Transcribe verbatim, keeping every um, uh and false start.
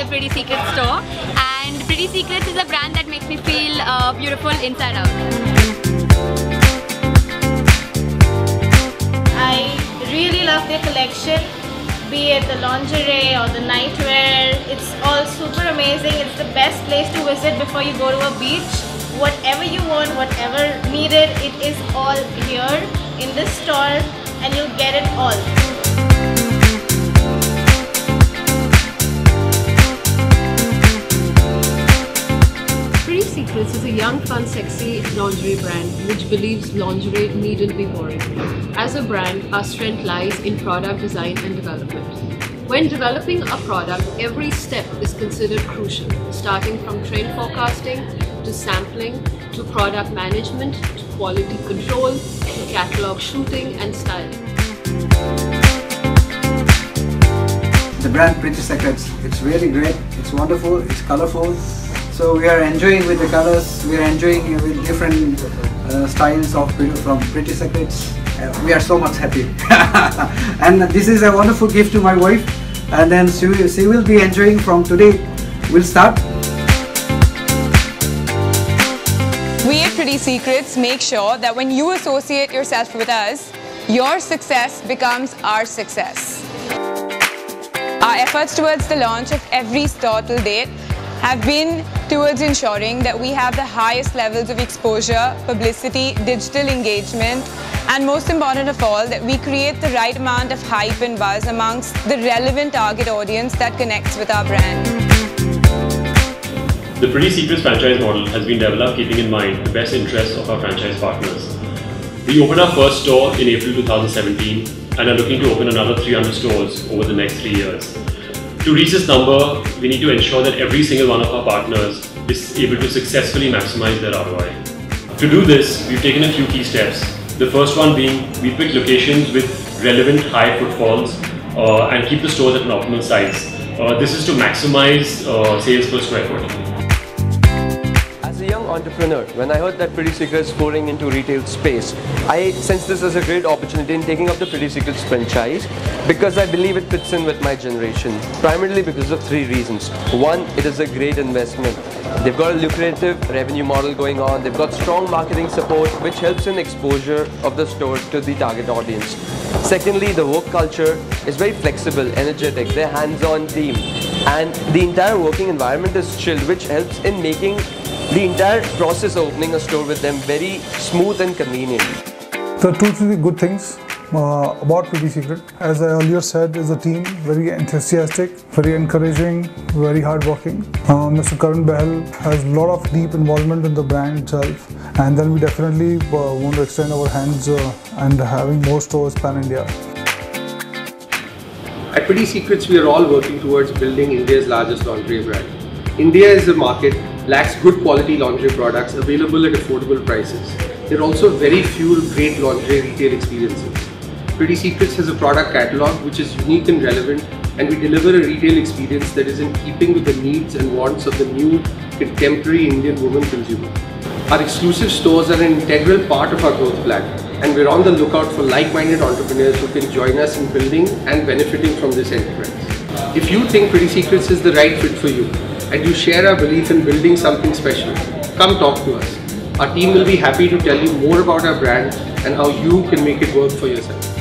the Pretty Secrets store, and Pretty Secrets is a brand that makes me feel uh, beautiful inside out. I really love their collection, be it the lingerie or the nightwear. It's all super amazing. It's the best place to visit before you go to a beach. Whatever you want, whatever needed, it is all here in this store, and you'll get it all. Pretty Secrets is a young, fun, sexy lingerie brand which believes lingerie needn't be boring. As a brand, our strength lies in product design and development. When developing a product, every step is considered crucial, starting from trend forecasting, to sampling, to product management, to quality control, to catalog shooting and styling. The brand PrettySecrets, it's really great, it's wonderful, it's colorful. So we are enjoying with the colors, we are enjoying with different uh, styles of from PrettySecrets. Uh, we are so much happy. And this is a wonderful gift to my wife. And then she, she will be enjoying from today. We'll start. We at Pretty Secrets make sure that when you associate yourself with us, your success becomes our success. Our efforts towards the launch of every store till date have been towards ensuring that we have the highest levels of exposure, publicity, digital engagement, and most important of all, that we create the right amount of hype and buzz amongst the relevant target audience that connects with our brand. The Pretty Secrets franchise model has been developed keeping in mind the best interests of our franchise partners. We opened our first store in April two thousand seventeen and are looking to open another three hundred stores over the next three years. To reach this number, we need to ensure that every single one of our partners is able to successfully maximize their R O I. To do this, we've taken a few key steps. The first one being, we pick locations with relevant high footfalls uh, and keep the stores at an optimal size. Uh, this is to maximize uh, sales per square foot. As a young entrepreneur, when I heard that Pretty Secrets pouring into retail space, I sensed this as a great opportunity in taking up the Pretty Secrets franchise because I believe it fits in with my generation, primarily because of three reasons. One, it is a great investment. They've got a lucrative revenue model going on, they've got strong marketing support which helps in exposure of the store to the target audience. Secondly, the work culture is very flexible, energetic, they're hands-on team, and the entire working environment is chilled, which helps in making the entire process of opening a store with them very smooth and convenient. There are two, three good things uh, about Pretty Secret. As I earlier said, is a team, very enthusiastic, very encouraging, very hardworking. Uh, Mister Karan Behl has a lot of deep involvement in the brand itself, and then we definitely uh, want to extend our hands uh, and having more stores pan-India. At Pretty Secrets, we are all working towards building India's largest laundry brand. India is a market lacks good quality laundry products available at affordable prices. There are also very few great laundry retail experiences. Pretty Secrets has a product catalog which is unique and relevant, and we deliver a retail experience that is in keeping with the needs and wants of the new contemporary Indian woman consumer. Our exclusive stores are an integral part of our growth plan, and we're on the lookout for like-minded entrepreneurs who can join us in building and benefiting from this enterprise. If you think Pretty Secrets is the right fit for you, and you share our belief in building something special, come talk to us. Our team will be happy to tell you more about our brand and how you can make it work for yourself.